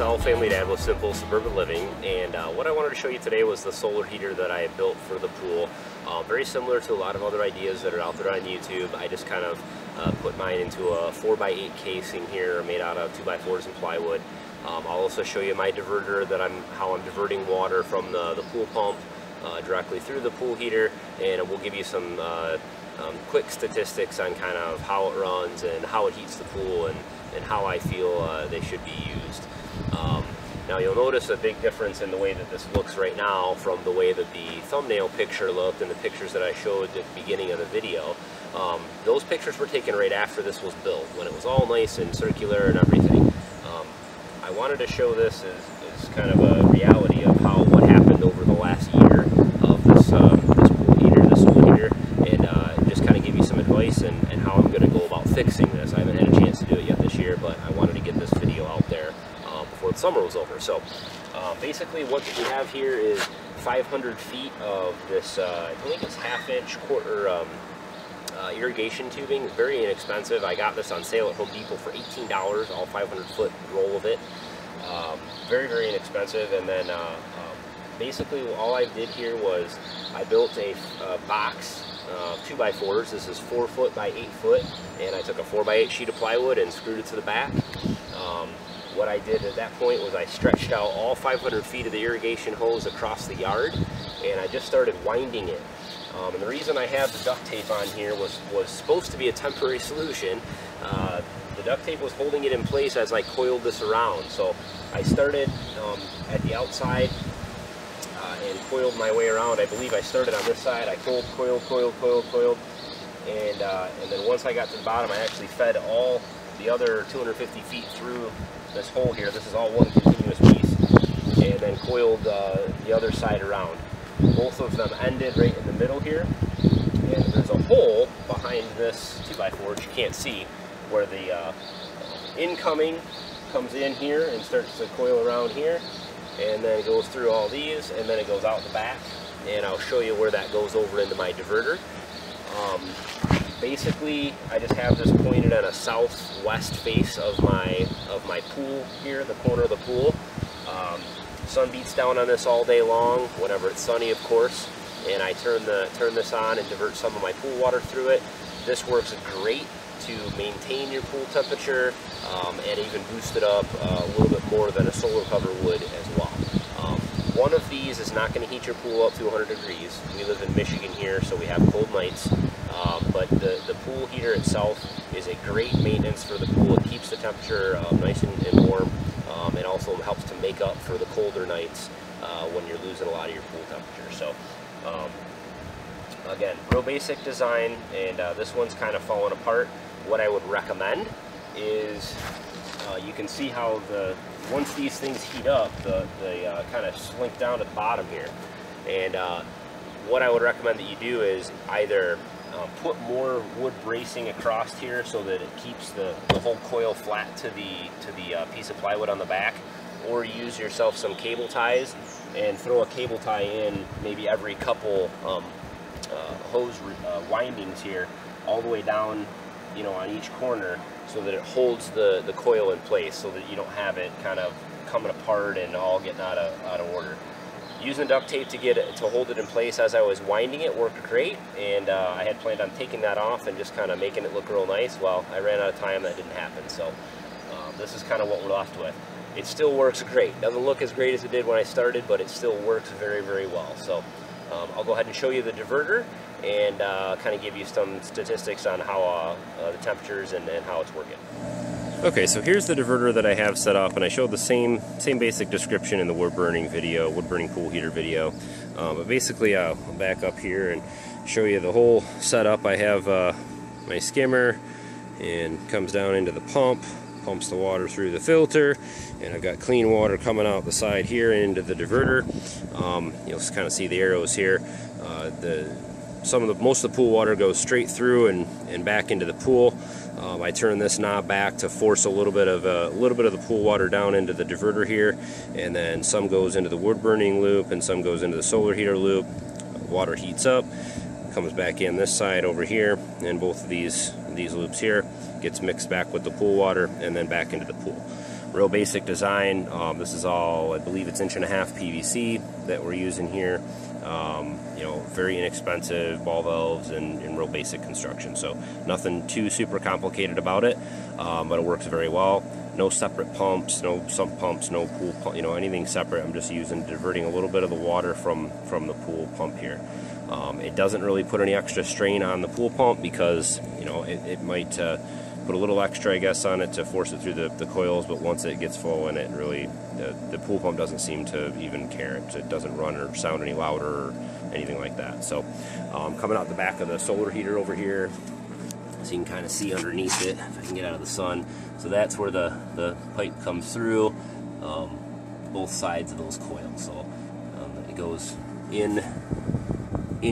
All family dad with Simple Suburban Living, and what I wanted to show you today was the solar heater that I built for the pool. Very similar to a lot of other ideas that are out there on YouTube. I just kind of put mine into a 4x8 casing here made out of 2x4s and plywood. I'll also show you my diverter, that how I'm diverting water from the pool pump directly through the pool heater, and we'll give you some quick statistics on kind of how it runs and how it heats the pool and how I feel they should be used. Now you'll notice a big difference in the way that this looks right now from the way that the thumbnail picture looked and the pictures that I showed at the beginning of the video. Those pictures were taken right after this was built, when it was all nice and circular and everything. I wanted to show this as kind of a reality of how what happened over the last year of this pool heater, and just kind of give you some advice and how I'm going to go about fixing this. I haven't had a chance to do it yet this year, but I wanted to get this video out there before the summer was over. So basically what we have here is 500 feet of this, I believe it's half-inch, quarter irrigation tubing. Very inexpensive. I got this on sale at Home Depot for $18, all 500-foot roll of it. Very, very inexpensive. And then basically all I did here was I built a box, 2x4s. This is 4 foot by 8 foot, and I took a 4x8 sheet of plywood and screwed it to the back. What I did at that point was I stretched out all 500 feet of the irrigation hose across the yard, and I just started winding it. And the reason I have the duct tape on here was supposed to be a temporary solution. The duct tape was holding it in place as I coiled this around. So I started at the outside and coiled my way around. I believe I started on this side. I coiled, and then once I got to the bottom, I actually fed all the other 250 feet through this hole here. This is all one continuous piece, and then coiled the other side around. Both of them ended right in the middle here, and there's a hole behind this 2x4, which you can't see, where the incoming comes in here and starts to coil around here, and then it goes through all these, and then it goes out the back, and I'll show you where that goes over into my diverter. Basically, I just have this pointed at a southwest face of my pool here, the corner of the pool. Sun beats down on this all day long, whenever it's sunny, of course, and I turn this on and divert some of my pool water through it. This works great to maintain your pool temperature and even boost it up a little bit more than a solar cover would as well. One of these is not going to heat your pool up to 100 degrees. We live in Michigan here, so we have cold nights, but the pool heater itself is a great maintenance for the pool. It keeps the temperature nice and warm. It also helps to make up for the colder nights when you're losing a lot of your pool temperature. So again, real basic design, and this one's kind of falling apart. What I would recommend is you can see how once these things heat up, they kind of slink down to the bottom here. And what I would recommend that you do is either put more wood bracing across here so that it keeps the whole coil flat to the piece of plywood on the back, or use yourself some cable ties and throw a cable tie in maybe every couple hose windings here, all the way down, you know, on each corner, so that it holds the coil in place, so that you don't have it kind of coming apart and all getting out of order. Using duct tape to hold it in place as I was winding it worked great, and I had planned on taking that off and just kind of making it look real nice. Well, I ran out of time, that didn't happen, so this is kind of what we're left with. It still works great. Doesn't look as great as it did when I started, but it still works very, very well. So I'll go ahead and show you the diverter and kind of give you some statistics on how the temperatures and how it's working. Okay, so here's the diverter that I have set up, and I showed the same basic description in the wood burning pool heater video. But basically, I'll back up here and show you the whole setup. I have my skimmer, and comes down into the pump, pumps the water through the filter, and I've got clean water coming out the side here into the diverter. You'll kind of see the arrows here. Most of the pool water goes straight through and back into the pool. I turn this knob back to force a little bit of the pool water down into the diverter here, and then some goes into the wood burning loop and some goes into the solar heater loop. Water heats up, comes back in this side over here, and both of these loops here gets mixed back with the pool water and then back into the pool. real basic design. This is all, I believe it's 1.5 inch PVC that we're using here. You know, very inexpensive ball valves and real basic construction. So nothing too super complicated about it, but it works very well. No separate pumps, no sump pumps, no pool pump, you know, anything separate. I'm just diverting a little bit of the water from the pool pump here. It doesn't really put any extra strain on the pool pump because, you know, it might put a little extra, I guess, on it to force it through the coils, but once it gets full in it, really, the pool pump doesn't seem to even care. It doesn't run or sound any louder or anything like that. So coming out the back of the solar heater over here, so you can kind of see underneath it, if I can get out of the sun. So that's where the pipe comes through, both sides of those coils. So it goes in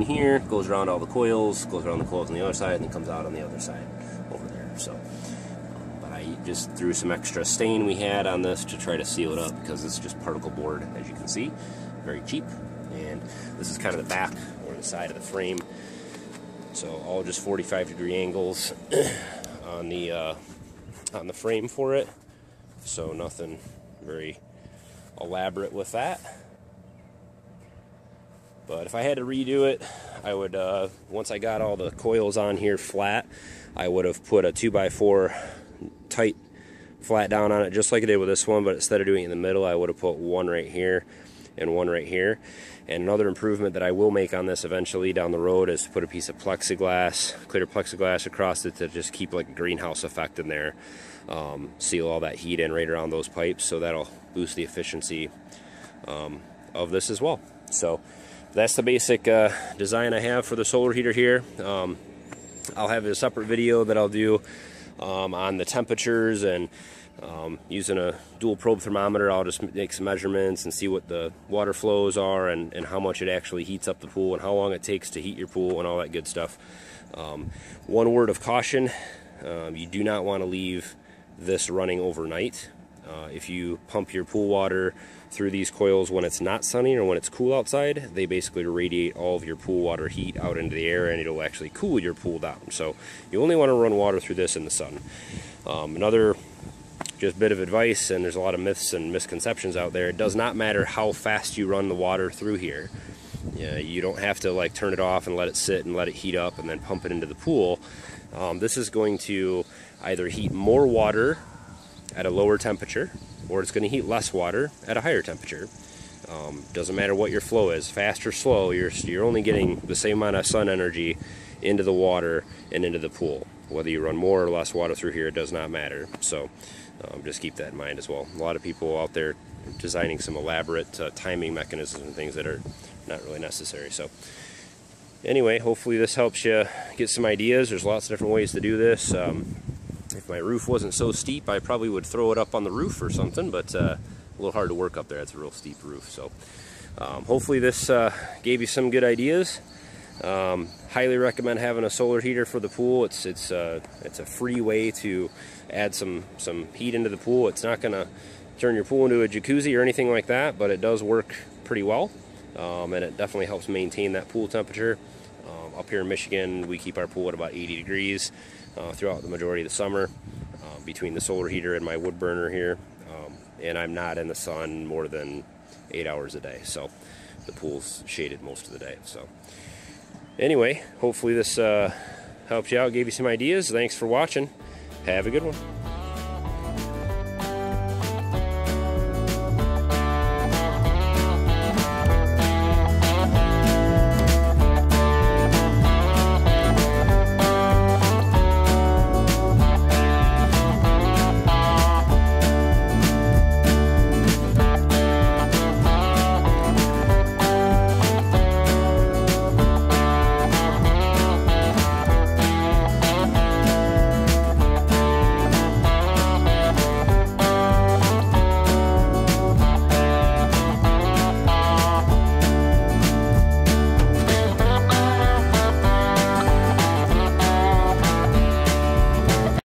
here, goes around all the coils, goes around the coils on the other side, and then comes out on the other side over there. So, but I just threw some extra stain we had on this to try to seal it up because it's just particle board, as you can see, very cheap. And this is kind of the back or the side of the frame. So all just 45-degree angles on the frame for it. So nothing very elaborate with that. But if I had to redo it, I would, once I got all the coils on here flat, I would have put a 2x4 tight flat down on it, just like I did with this one, but instead of doing it in the middle, I would have put one right here and one right here. And another improvement that I will make on this eventually down the road is to put a piece of plexiglass, clear plexiglass across it to just keep like a greenhouse effect in there, seal all that heat in right around those pipes, so that'll boost the efficiency of this as well. So that's the basic design I have for the solar heater here. I'll have a separate video that I'll do on the temperatures and using a dual probe thermometer, I'll just make some measurements and see what the water flows are and how much it actually heats up the pool and how long it takes to heat your pool and all that good stuff. One word of caution, you do not want to leave this running overnight. If you pump your pool water through these coils when it's not sunny or when it's cool outside, they basically radiate all of your pool water heat out into the air and it'll actually cool your pool down. So you only want to run water through this in the sun. Another just bit of advice, and there's a lot of myths and misconceptions out there, it does not matter how fast you run the water through here. Yeah, you don't have to like turn it off and let it sit and let it heat up and then pump it into the pool. This is going to either heat more water at a lower temperature, or it's going to heat less water at a higher temperature. Doesn't matter what your flow is, fast or slow, you're only getting the same amount of sun energy into the water and into the pool. Whether you run more or less water through here, it does not matter. So just keep that in mind as well. A lot of people out there designing some elaborate timing mechanisms and things that are not really necessary. So anyway, hopefully this helps you get some ideas. There's lots of different ways to do this. If my roof wasn't so steep, I probably would throw it up on the roof or something, but a little hard to work up there. It's a real steep roof. So hopefully this gave you some good ideas. Highly recommend having a solar heater for the pool. It's a free way to add some heat into the pool. It's not gonna turn your pool into a jacuzzi or anything like that, but it does work pretty well, and it definitely helps maintain that pool temperature. Up here in Michigan, we keep our pool at about 80 degrees throughout the majority of the summer, between the solar heater and my wood burner here, and I'm not in the sun more than 8 hours a day, so the pool's shaded most of the day. So anyway, hopefully this helped you out, gave you some ideas. Thanks for watching. Have a good one.